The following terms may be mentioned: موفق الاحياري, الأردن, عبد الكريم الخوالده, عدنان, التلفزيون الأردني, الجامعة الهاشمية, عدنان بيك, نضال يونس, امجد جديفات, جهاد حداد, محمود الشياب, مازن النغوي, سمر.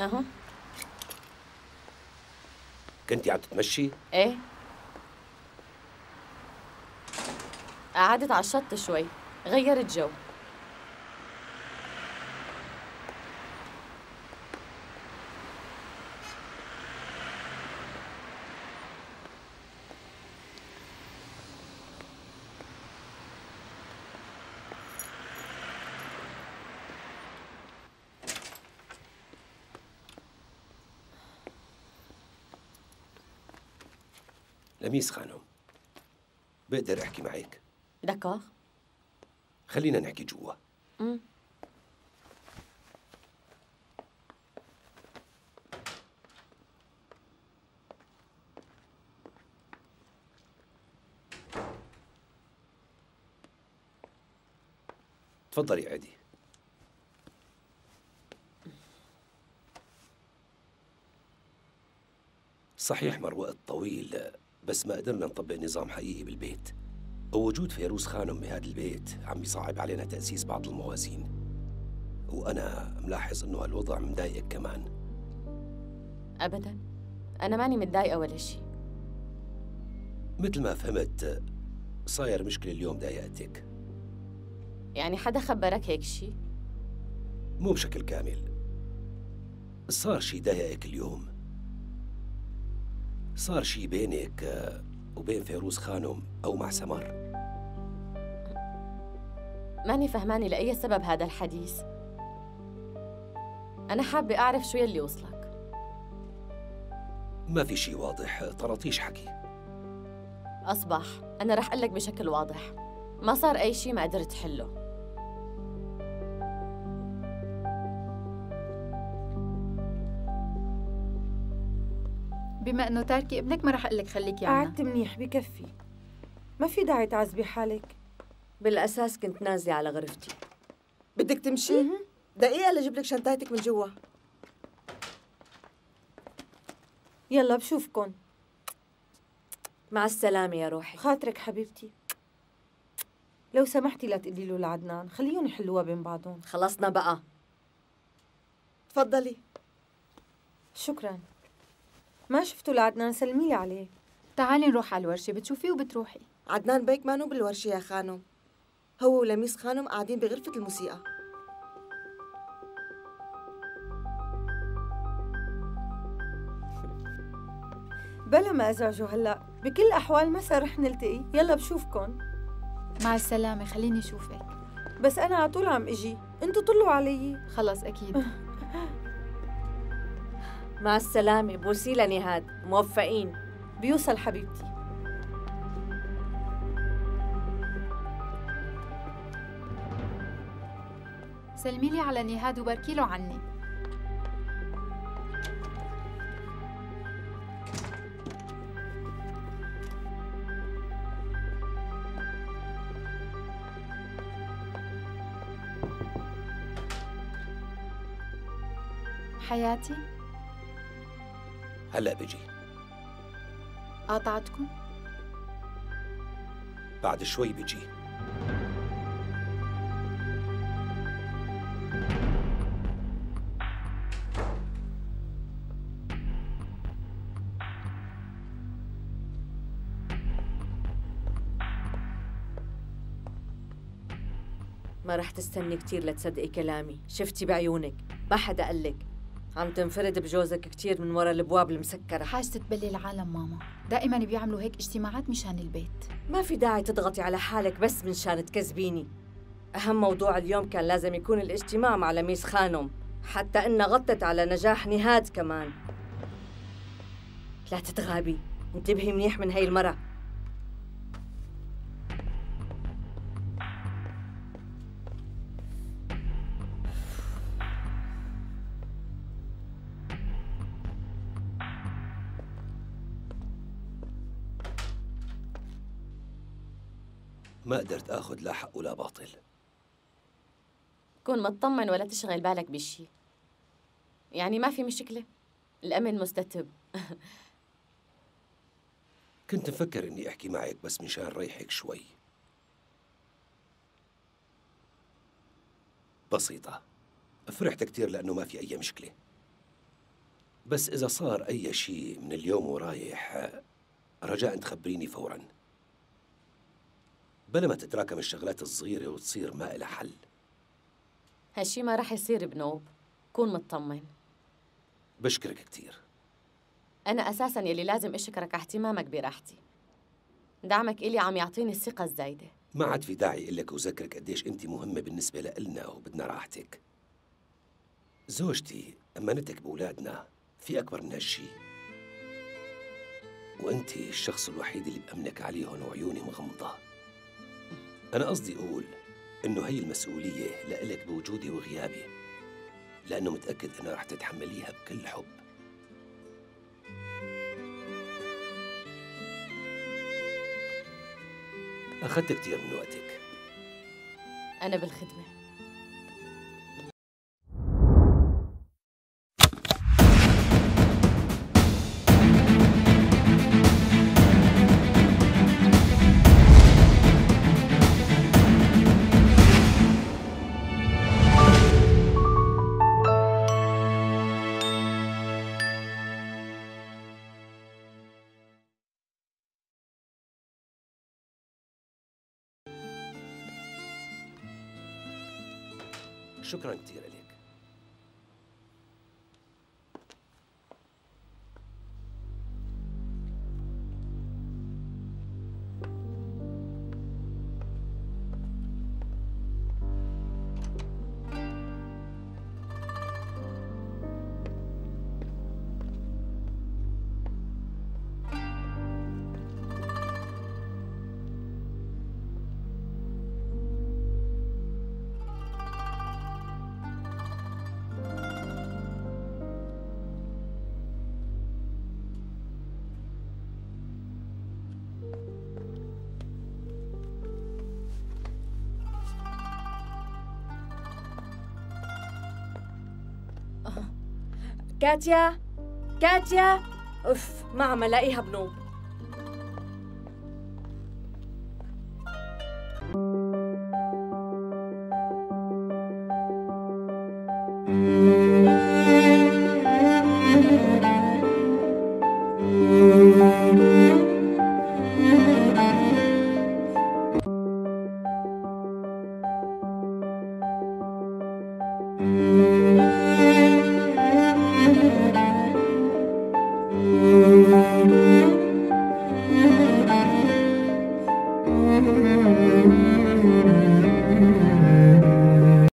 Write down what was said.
اهو. كنتي قاعده تتمشي؟ ايه قعدت على الشط شوي، غيرت جو. لميس خانم، بقدر احكي معك؟ دكار، خلينا نحكي جوا. تفضلي عادي. صحيح مر وقت طويل بس ما قدرنا نطبق نظام حقيقي بالبيت، ووجود فيروز خانم بهذا البيت عم يصعب علينا تأسيس بعض الموازين، وأنا ملاحظ إنه هالوضع مضايقك كمان. أبداً، أنا ماني متضايقة ولا شيء. مثل ما فهمت صاير مشكلة اليوم ضايقتك. يعني حدا خبرك هيك شيء؟ مو بشكل كامل. صار شيء ضايقك اليوم. صار شي بينك وبين فيروز خانم أو مع سمر؟ ماني فهماني لأي سبب هذا الحديث. أنا حابة أعرف شو يلي وصلك. ما في شي واضح، طراطيش حكي. أصبح، أنا رح أقلك بشكل واضح، ما صار أي شي ما قدرت حله. بما انه تاركي ابنك ما رح اقول لك خليك يعنا. قعدت منيح بكفي، ما في داعي تعذبي حالك. بالاساس كنت نازله على غرفتي. بدك تمشي؟ دقيقه لجيب لك شنطتك من جوا. يلا بشوفكن. مع السلامه يا روحي. خاطرك حبيبتي. لو سمحتي لا تقولي له لعدنان، خليهم يحلوها بين بعضهم. خلصنا بقى. تفضلي. شكرا. ما شفتوا لعدنان، سلميلي عليه. تعالي نروح على الورشة، بتشوفيه وبتروحي. عدنان بيك مانو بالورشة يا خانم، هو ولميس خانم قاعدين بغرفة الموسيقى. بلا ما أزعجوا هلا، بكل الأحوال مساء رح نلتقي. يلا بشوفكن. مع السلامة، خليني أشوفك. بس أنا على طول عم أجي، أنتوا طلوا علي. خلص أكيد. مع السلامة، بوسي لنهاد، موفقين. بيوصل حبيبتي. سلميلي على نهاد وباركيله عني. حياتي؟ هلا بجي. قاطعتكم؟ بعد شوي بجي. ما رح تستني كتير لتصدقي كلامي، شفتي بعيونك، ما حدا قالك. عم تنفرد بجوزك كتير من ورا الابواب المسكره. حاجة تبلي العالم ماما، دائما بيعملوا هيك اجتماعات مشان البيت. ما في داعي تضغطي على حالك بس منشان تكذبيني. اهم موضوع اليوم كان لازم يكون الاجتماع مع لميس خانم، حتى انها غطت على نجاح نهاد كمان. لا تتغابي، انتبهي منيح من هي المرة. ما قدرت آخذ لا حق ولا باطل. كون مطمن ولا تشغل بالك بشي. يعني ما في مشكلة، الأمن مستتب. كنت مفكر إني أحكي معك بس مشان ريحك شوي. بسيطة، فرحت كتير لأنه ما في أي مشكلة. بس إذا صار أي شيء من اليوم ورايح رجاءً تخبريني فوراً، بلا ما تتراكم الشغلات الصغيرة وتصير ما إلها حل. هالشي ما رح يصير بنوب، كون مطمن. بشكرك كتير. أنا أساساً يلي لازم أشكرك على اهتمامك براحتي. دعمك إلي عم يعطيني الثقة الزايدة. ما عاد في داعي أقول لك وذكرك قديش أنت مهمة بالنسبة لإلنا وبدنا راحتك. زوجتي أمانتك بأولادنا في أكبر من هالشي، وأنت الشخص الوحيد اللي بأمنك عليهم وعيوني مغمضة. أنا قصدي أقول إنه هي المسؤولية لإلك بوجودي وغيابي، لأنه متأكد أنا رح تتحمليها بكل حب. أخذت كتير من وقتك. أنا بالخدمة. شكراً كثير لك. كاتيا، كاتيا، أوف ما عم ألاقيها بنوب.